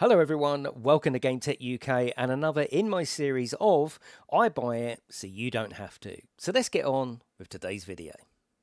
Hello everyone, welcome to Game Tech UK and another in my series of I buy it so you don't have to. So let's get on with today's video.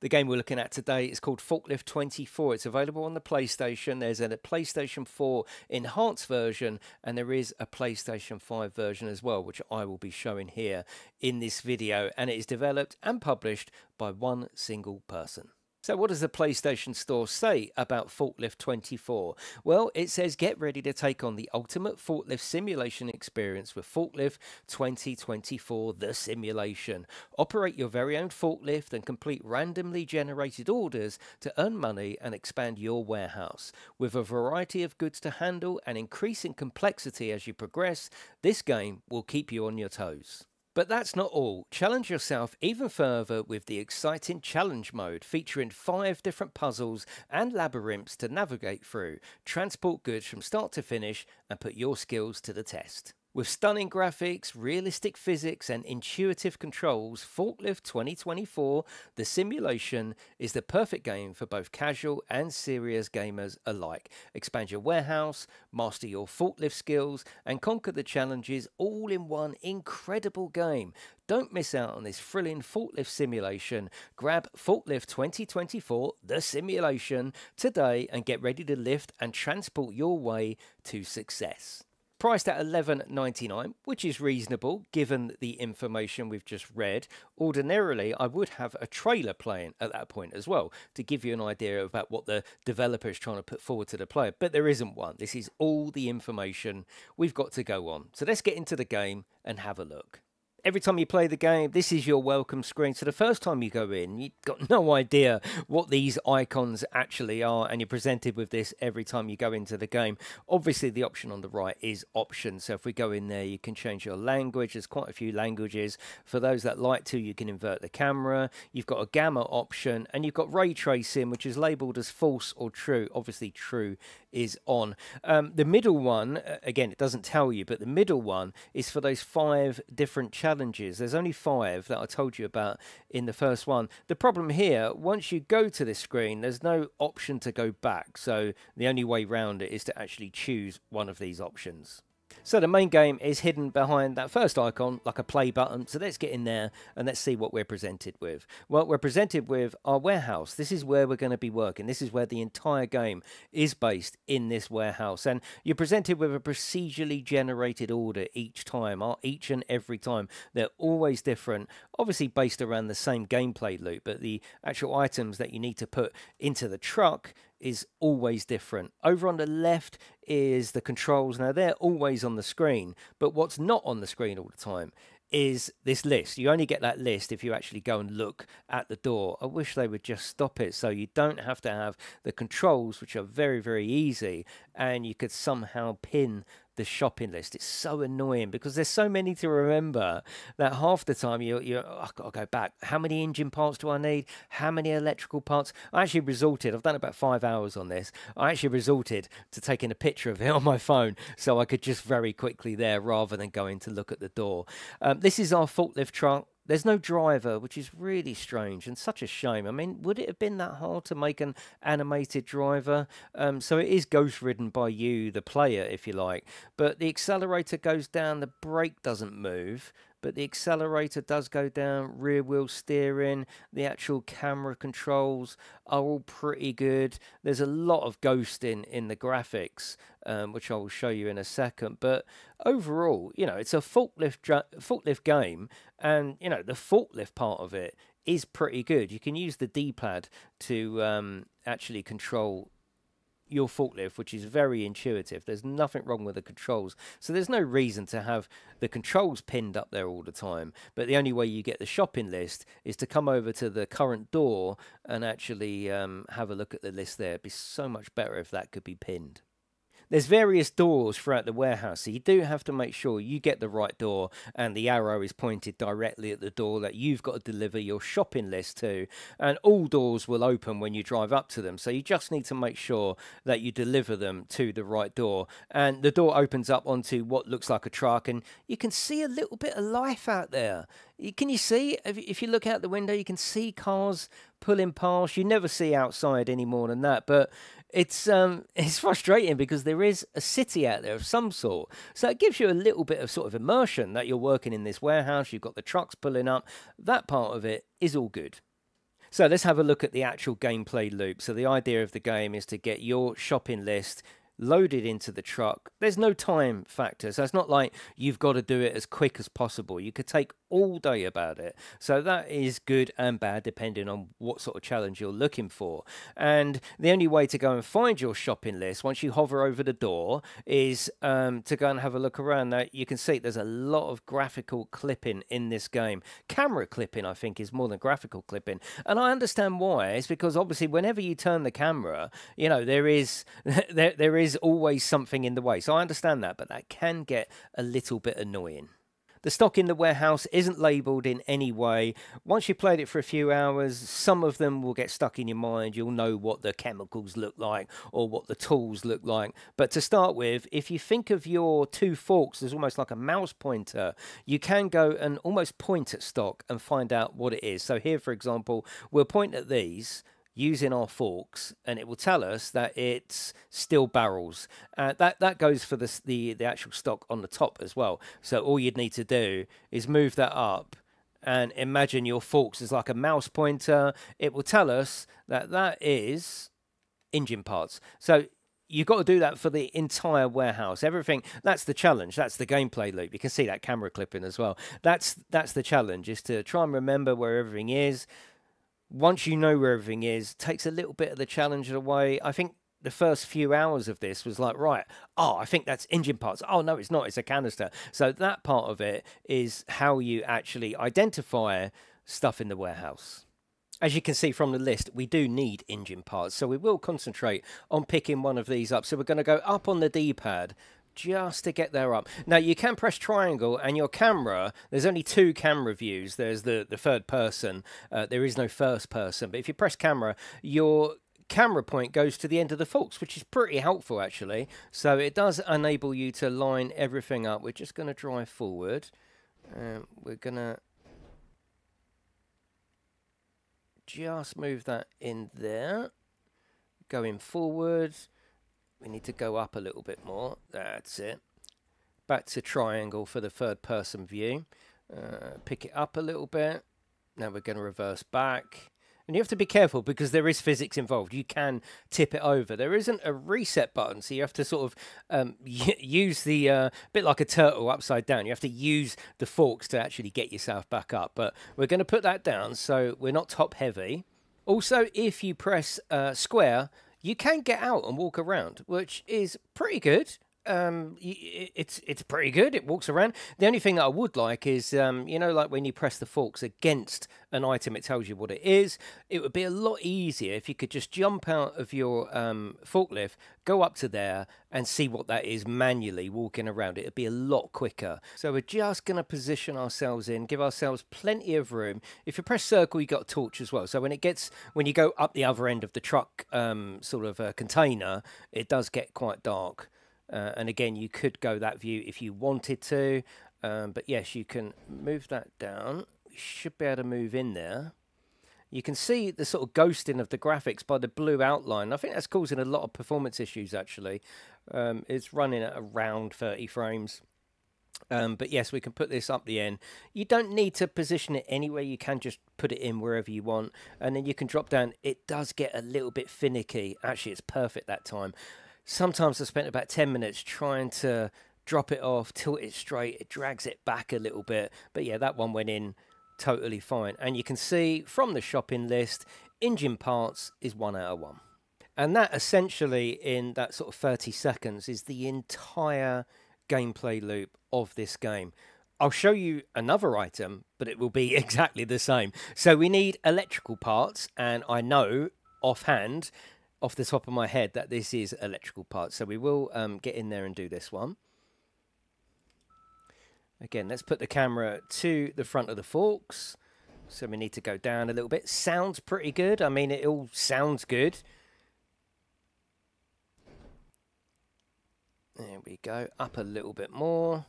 The game we're looking at today is called Forklift 24. It's available on the PlayStation. There's a PlayStation 4 enhanced version and there is a PlayStation 5 version as well, which I will be showing here in this video, and it is developed and published by one single person. So what does the PlayStation Store say about Forklift 24? Well, it says get ready to take on the ultimate forklift simulation experience with Forklift 2024 The Simulation. Operate your very own forklift and complete randomly generated orders to earn money and expand your warehouse. With a variety of goods to handle and increase in complexity as you progress, this game will keep you on your toes. But that's not all. Challenge yourself even further with the exciting challenge mode, featuring 5 different puzzles and labyrinths to navigate through, transport goods from start to finish and put your skills to the test. With stunning graphics, realistic physics and intuitive controls, Forklift 2024 The Simulation is the perfect game for both casual and serious gamers alike. Expand your warehouse, master your forklift skills and conquer the challenges all in one incredible game. Don't miss out on this thrilling forklift simulation. Grab Forklift 2024 The Simulation today and get ready to lift and transport your way to success. Priced at $11.99, which is reasonable given the information we've just read. Ordinarily, I would have a trailer playing at that point as well to give you an idea about what the developer is trying to put forward to the player, but there isn't one. This is all the information we've got to go on. So let's get into the game and have a look. Every time you play the game, this is your welcome screen. So the first time you go in, you've got no idea what these icons actually are, and you're presented with this every time you go into the game. Obviously, the option on the right is options. So if we go in there, you can change your language. There's quite a few languages. For those that like to, you can invert the camera. You've got a gamma option, and you've got ray tracing, which is labeled as false or true. Obviously, true is on. The middle one, again, it doesn't tell you, but the middle one is for those 5 different challenges. There's only 5 that I told you about in the first one. The problem here, once you go to this screen, there's no option to go back. So the only way round it is to actually choose one of these options. So the main game is hidden behind that first icon, like a play button. So let's get in there and let's see what we're presented with. Well, we're presented with our warehouse. This is where we're going to be working. This is where the entire game is based, in this warehouse. And you're presented with a procedurally generated order each time, each and every time. They're always different, obviously based around the same gameplay loop, but the actual items that you need to put into the truck is always different. Over on the left is the controls. Now they're always on the screen, but what's not on the screen all the time is this list. You only get that list if you actually go and look at the door. I wish they would just stop it so you don't have to have the controls, which are very, very easy, and you could somehow pin the shopping list. It's so annoying because there's so many to remember that half the time you're oh, I've got to go back. How many engine parts do I need? How many electrical parts? I actually resorted, I've done about 5 hours on this, I actually resorted to taking a picture of it on my phone so I could just very quickly there rather than going to look at the door. This is our forklift truck. There's no driver, which is really strange and such a shame. I mean, would it have been that hard to make an animated driver? So it is ghost-ridden by you, the player, if you like. But the accelerator goes down, the brake doesn't move. But the accelerator does go down, rear wheel steering, the actual camera controls are all pretty good. There's a lot of ghosting in the graphics, which I will show you in a second. But overall, you know, it's a forklift game, and, you know, the forklift part of it is pretty good. You can use the D-pad to actually control your forklift, which is very intuitive. There's nothing wrong with the controls, so there's no reason to have the controls pinned up there all the time. But the only way you get the shopping list is to come over to the current door and actually have a look at the list there. It'd be so much better if that could be pinned. There's various doors throughout the warehouse, so you do have to make sure you get the right door and the arrow is pointed directly at the door that you've got to deliver your shopping list to, and all doors will open when you drive up to them, so you just need to make sure that you deliver them to the right door. And the door opens up onto what looks like a truck, and you can see a little bit of life out there. Can you see? If you look out the window, you can see cars pulling past. You never see outside any more than that, but It's frustrating because there is a city out there of some sort. So it gives you a little bit of sort of immersion that you're working in this warehouse, you've got the trucks pulling up. That part of it is all good. So let's have a look at the actual gameplay loop. So the idea of the game is to get your shopping list loaded into the truck. There's no time factor, so it's not like you've got to do it as quick as possible. You could take all day about it, so that is good and bad depending on what sort of challenge you're looking for. And the only way to go and find your shopping list once you hover over the door is to go and have a look around. Now you can see there's a lot of graphical clipping in this game. Camera clipping, I think, is more than graphical clipping, and I understand why. It's because obviously whenever you turn the camera, you know, there is always something in the way, so I understand that, but that can get a little bit annoying. The stock in the warehouse isn't labelled in any way. Once you've played it for a few hours, some of them will get stuck in your mind. You'll know what the chemicals look like or what the tools look like. But to start with, if you think of your two forks as almost like a mouse pointer, you can go and almost point at stock and find out what it is. So here, for example, we'll point at these using our forks, and it will tell us that it's still barrels. That goes for the actual stock on the top as well. So all you'd need to do is move that up and imagine your forks as like a mouse pointer. It will tell us that that is engine parts. So you've got to do that for the entire warehouse. Everything, that's the challenge. That's the gameplay loop. You can see that camera clipping as well. That's the challenge, is to try and remember where everything is. Once you know where everything is, takes a little bit of the challenge away. I think the first few hours of this was like, right, oh, I think that's engine parts. Oh, no, it's not. It's a canister. So that part of it is how you actually identify stuff in the warehouse. As you can see from the list, we do need engine parts. So we will concentrate on picking one of these up. So we're going to go up on the D-pad just to get there up. Now you can press triangle, and your camera, there's only two camera views. There's the third person, there is no first person, but if you press camera, your camera point goes to the end of the forks, which is pretty helpful actually. So it does enable you to line everything up. We're just going to drive forward, and we're going to just move that in there, going forward. We need to go up a little bit more. That's it. Back to triangle for the third person view. Pick it up a little bit. Now we're going to reverse back. And you have to be careful because there is physics involved. You can tip it over. There isn't a reset button, so you have to sort of use the, bit like a turtle upside down, you have to use the forks to actually get yourself back up. But we're going to put that down so we're not top heavy. Also, if you press square, you can get out and walk around, which is pretty good. It's pretty good. It walks around. The only thing that I would like is, you know, like when you press the forks against an item, it tells you what it is. It would be a lot easier if you could just jump out of your forklift, go up to there and see what that is manually walking around. It would be a lot quicker. So we're just going to position ourselves in, give ourselves plenty of room. If you press circle, you got a torch as well. So when you go up the other end of the truck sort of container, it does get quite dark. And again, you could go that view if you wanted to. But yes, you can move that down. You should be able to move in there. You can see the sort of ghosting of the graphics by the blue outline. I think that's causing a lot of performance issues, actually. It's running at around 30 frames. But yes, we can put this up the end. You don't need to position it anywhere. You can just put it in wherever you want. And then you can drop down. It does get a little bit finicky. Actually, it's perfect that time. Sometimes I spent about 10 minutes trying to drop it off, tilt it straight, it drags it back a little bit. But yeah, that one went in totally fine. And you can see from the shopping list, engine parts is 1 out of 1. And that essentially, in that sort of 30 seconds, is the entire gameplay loop of this game. I'll show you another item, but it will be exactly the same. So we need electrical parts, and I know offhand, off the top of my head, that this is electrical parts. So we will get in there and do this one. Again, let's put the camera to the front of the forks. So we need to go down a little bit. Sounds pretty good. I mean, it all sounds good. There we go. Up a little bit more.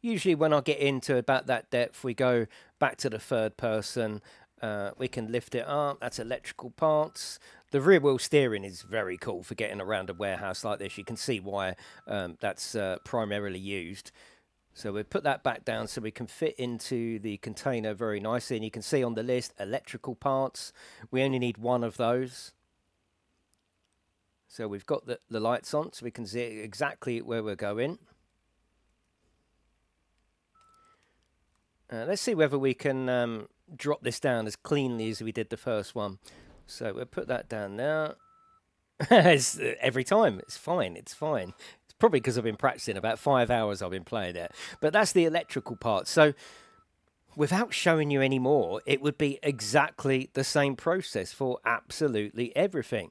Usually when I get into about that depth, we go back to the third person. We can lift it up. That's electrical parts. The rear wheel steering is very cool for getting around a warehouse like this. You can see why that's primarily used. So we put that back down so we can fit into the container very nicely. And you can see on the list, electrical parts. We only need one of those. So we've got the lights on so we can see exactly where we're going. Let's see whether we can drop this down as cleanly as we did the first one. So we'll put that down now. It's, every time, it's fine, it's fine. It's probably because I've been practicing. About 5 hours I've been playing it. But that's the electrical part. So without showing you any more, it would be exactly the same process for absolutely everything.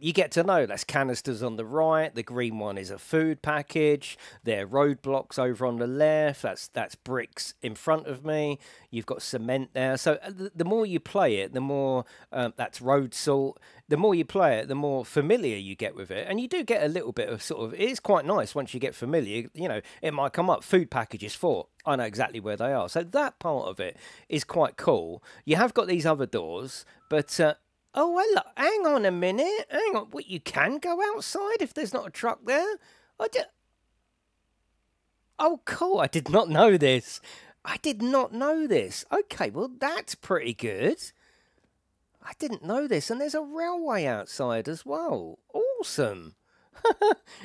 You get to know that's canisters on the right. The green one is a food package. There are roadblocks over on the left. That's bricks in front of me. You've got cement there. So the more you play it, the more that's road salt. The more you play it, the more familiar you get with it. And you do get a little bit of sort of, it is quite nice once you get familiar. You know, it might come up, food packages 4. I know exactly where they are. So that part of it is quite cool. You have got these other doors, but... oh, well, hang on a minute. Hang on. What, you can go outside if there's not a truck there? Oh, cool. I did not know this. I did not know this. Okay, well, that's pretty good. I didn't know this. And there's a railway outside as well. Awesome.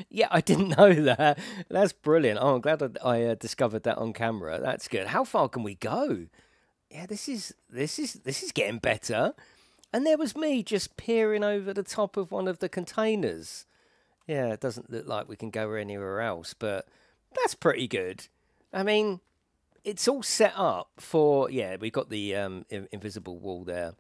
Yeah, I didn't know that. That's brilliant. Oh, I'm glad I discovered that on camera. That's good. How far can we go? Yeah, this is getting better. And there was me just peering over the top of one of the containers. Yeah, it doesn't look like we can go anywhere else, but that's pretty good. I mean, it's all set up for... Yeah, we've got the invisible wall there.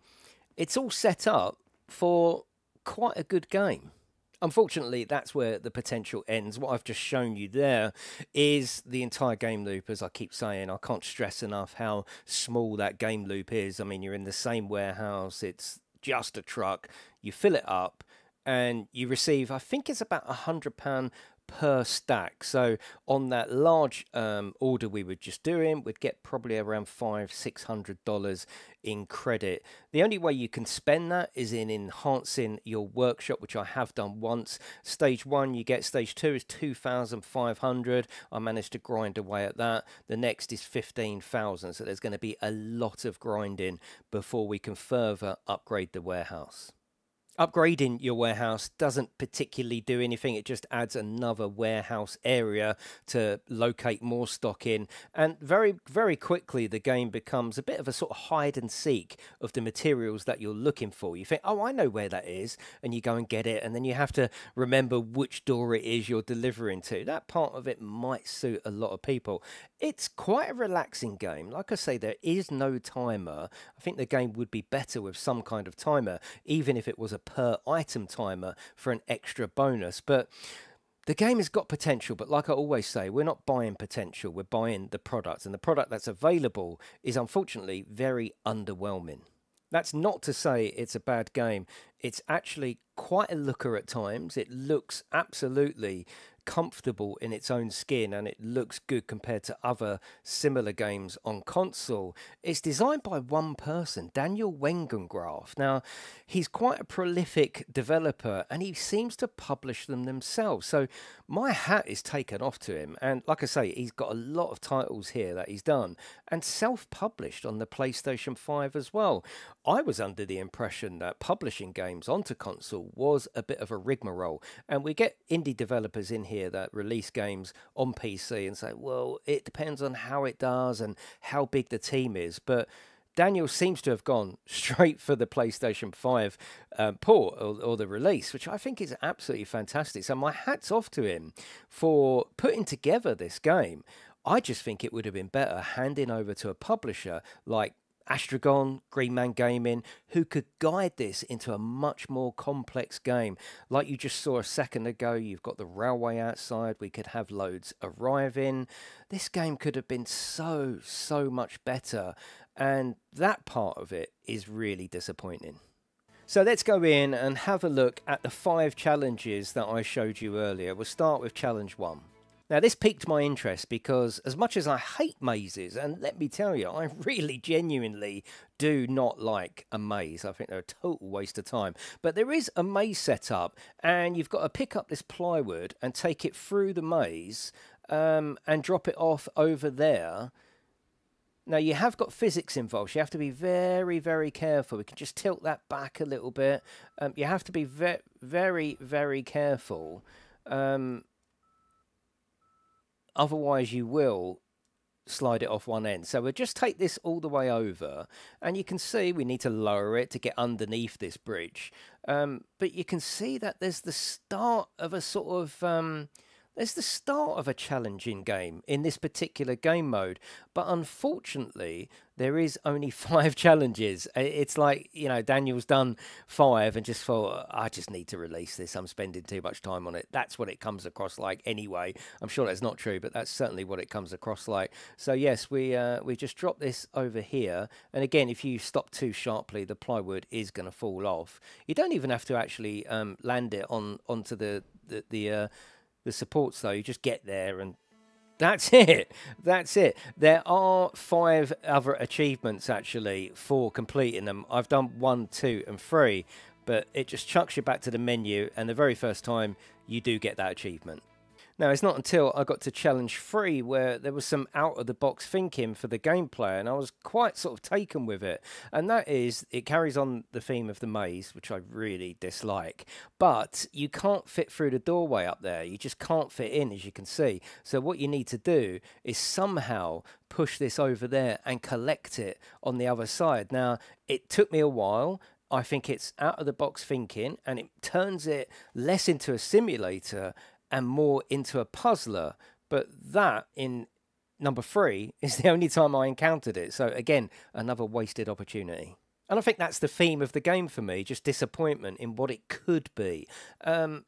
It's all set up for quite a good game. Unfortunately, that's where the potential ends. What I've just shown you there is the entire game loop. As I keep saying, I can't stress enough how small that game loop is. I mean, you're in the same warehouse. It's just a truck. You fill it up and you receive, I think it's about £100 per stack. So on that large order we were just doing, we'd get probably around $500–$600 in credit. The only way you can spend that is in enhancing your workshop, which I have done once. Stage 1 you get, stage 2 is 2,500. I managed to grind away at that. The next is 15,000. So there's going to be a lot of grinding before we can further upgrade the warehouse. Upgrading your warehouse doesn't particularly do anything. It just adds another warehouse area to locate more stock in. And very, very quickly, the game becomes a bit of a sort of hide and seek of the materials that you're looking for. You think, oh, I know where that is. And you go and get it. And then you have to remember which door it is you're delivering to. That part of it might suit a lot of people. It's quite a relaxing game. Like I say, there is no timer. I think the game would be better with some kind of timer, even if it was a per item timer for an extra bonus. But the game has got potential, but like I always say, we're not buying potential, we're buying the product, and the product that's available is unfortunately very underwhelming. That's not to say it's a bad game. It's actually quite a looker at times. It looks absolutely comfortable in its own skin, and it looks good compared to other similar games on console. It's designed by one person, Daniel Wengengraf. Now, he's quite a prolific developer, and he seems to publish them themselves. So my hat is taken off to him. And like I say, he's got a lot of titles here that he's done and self-published on the PlayStation 5 as well. I was under the impression that publishing games onto console was a bit of a rigmarole, and we get indie developers in here that release games on PC and say, well, it depends on how it does and how big the team is. But Daniel seems to have gone straight for the PlayStation 5 port or the release, which I think is absolutely fantastic. So my hat's off to him for putting together this game. I just think it would have been better handing over to a publisher like Astragon, Green Man Gaming, who could guide this into a much more complex game. Like you just saw a second ago, you've got the railway outside. We could have loads arriving. This game could have been so, so much better. And that part of it is really disappointing. So let's go in and have a look at the 5 challenges that I showed you earlier. We'll start with challenge 1. Now, this piqued my interest because as much as I hate mazes, and let me tell you, I really genuinely do not like a maze. I think they're a total waste of time. But there is a maze setup, and you've got to pick up this plywood and take it through the maze and drop it off over there. Now, you have got physics involved. So you have to be very, very careful. We can just tilt that back a little bit. You have to be very, very careful. Otherwise, you will slide it off one end. So we'll just take this all the way over. And you can see we need to lower it to get underneath this bridge. But you can see that there's the start of a sort of... It's the start of a challenging game in this particular game mode, but unfortunately there is only 5 challenges. It's like, you know, Daniel's done 5 and just thought, I just need to release this. I'm spending too much time on it. That's what it comes across like anyway. I'm sure that's not true, but that's certainly what it comes across like. So yes, we just drop this over here. And again, if you stop too sharply, the plywood is going to fall off. You don't even have to actually land it onto the supports, though. You just get there and that's it. That's it. There are 5 other achievements actually for completing them. I've done 1, 2 and 3, but it just chucks you back to the menu and the very first time you do get that achievement. Now, it's not until I got to challenge 3 where there was some out-of-the-box thinking for the gameplay, and I was quite sort of taken with it. And that is, it carries on the theme of the maze, which I really dislike. But you can't fit through the doorway up there. You just can't fit in, as you can see. So what you need to do is somehow push this over there and collect it on the other side. Now, it took me a while. I think it's out-of-the-box thinking, and it turns it less into a simulator and more into a puzzler. But that, in number 3, is the only time I encountered it. So again, another wasted opportunity. And I think that's the theme of the game for me, just disappointment in what it could be.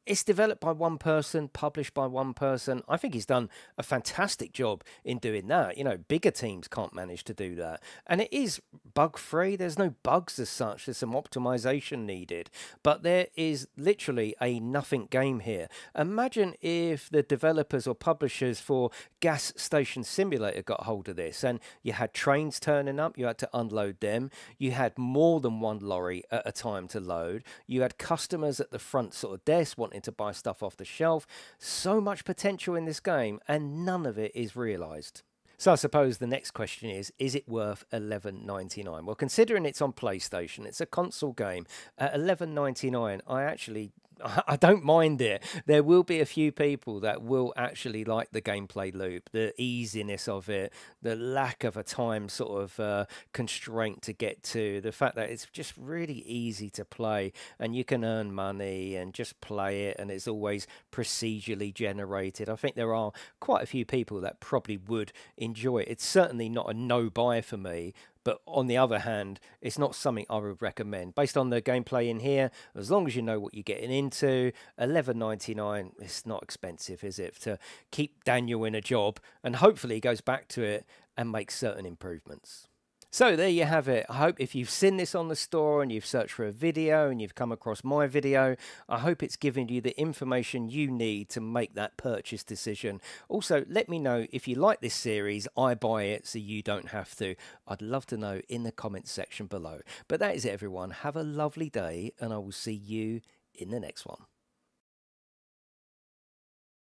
It's developed by one person, published by one person. I think he's done a fantastic job in doing that. You know, bigger teams can't manage to do that. And it is bug-free. There's no bugs as such. There's some optimization needed. But there is literally a nothing game here. Imagine if the developers or publishers for Gas Station Simulator got hold of this, and you had trains turning up, you had to unload them, you had more than one lorry at a time to load. You had customers at the front sort of desk wanting to buy stuff off the shelf. So much potential in this game, and none of it is realised. So I suppose the next question is it worth $11.99? Well, considering it's on PlayStation, it's a console game, at $11.99, I don't mind it. There will be a few people that will actually like the gameplay loop, the easiness of it, the lack of a time sort of constraint to get to, the fact that it's just really easy to play and you can earn money and just play it and it's always procedurally generated. I think there are quite a few people that probably would enjoy it. It's certainly not a no-buy for me. But on the other hand, it's not something I would recommend. Based on the gameplay in here, as long as you know what you're getting into, $11.99, it's not expensive, is it, to keep Daniel in a job, and hopefully he goes back to it and makes certain improvements. So there you have it. I hope if you've seen this on the store and you've searched for a video and you've come across my video, I hope it's given you the information you need to make that purchase decision. Also, let me know if you like this series. I buy it so you don't have to. I'd love to know in the comments section below. But that is it, everyone. Have a lovely day and I will see you in the next one.